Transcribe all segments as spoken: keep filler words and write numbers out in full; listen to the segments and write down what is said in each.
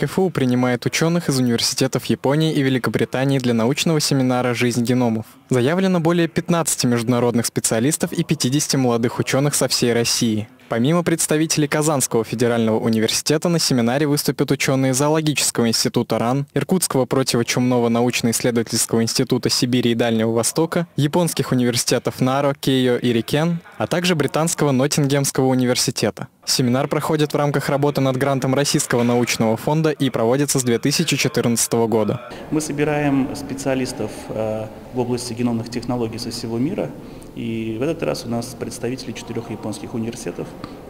КФУ принимает ученых из университетов Японии и Великобритании для научного семинара «Жизнь геномов». Заявлено более пятнадцати международных специалистов и пятидесяти молодых ученых со всей России. Помимо представителей Казанского федерального университета на семинаре выступят ученые Зоологического института РАН, Иркутского противочумного научно-исследовательского института Сибири и Дальнего Востока, японских университетов Наро, Кео и Рикен, а также британского Ноттингемского университета. Семинар проходит в рамках работы над грантом Российского научного фонда и проводится с две тысячи четырнадцатого года. Мы собираем специалистов в области геномных технологий со всего мира. И в этот раз у нас представители четырех японских университетов,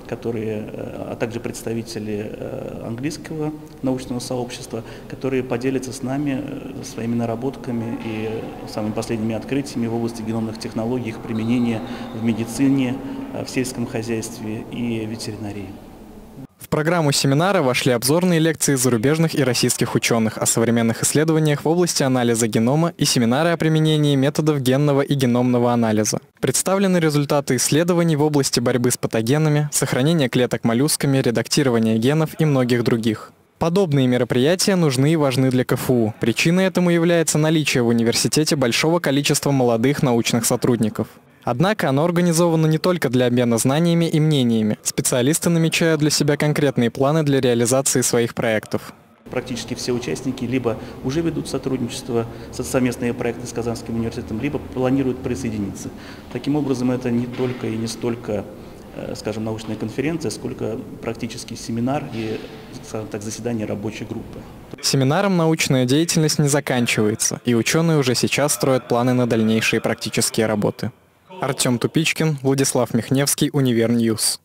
которые, а также представители английского научного сообщества, которые поделятся с нами своими наработками и самыми последними открытиями в области геномных технологий, их применения в медицине, в сельском хозяйстве и ветеринарии. В программу семинара вошли обзорные лекции зарубежных и российских ученых о современных исследованиях в области анализа генома и семинары о применении методов генного и геномного анализа. Представлены результаты исследований в области борьбы с патогенами, сохранения клеток моллюсками, редактирования генов и многих других. Подобные мероприятия нужны и важны для КФУ. Причиной этому является наличие в университете большого количества молодых научных сотрудников. Однако оно организовано не только для обмена знаниями и мнениями. Специалисты намечают для себя конкретные планы для реализации своих проектов. Практически все участники либо уже ведут сотрудничество, совместные проекты с Казанским университетом, либо планируют присоединиться. Таким образом, это не только и не столько, скажем, научная конференция, сколько практически семинар и, скажем так, заседание рабочей группы. Семинаром научная деятельность не заканчивается, и ученые уже сейчас строят планы на дальнейшие практические работы. Артём Тупичкин, Владислав Михневский, Универньюз.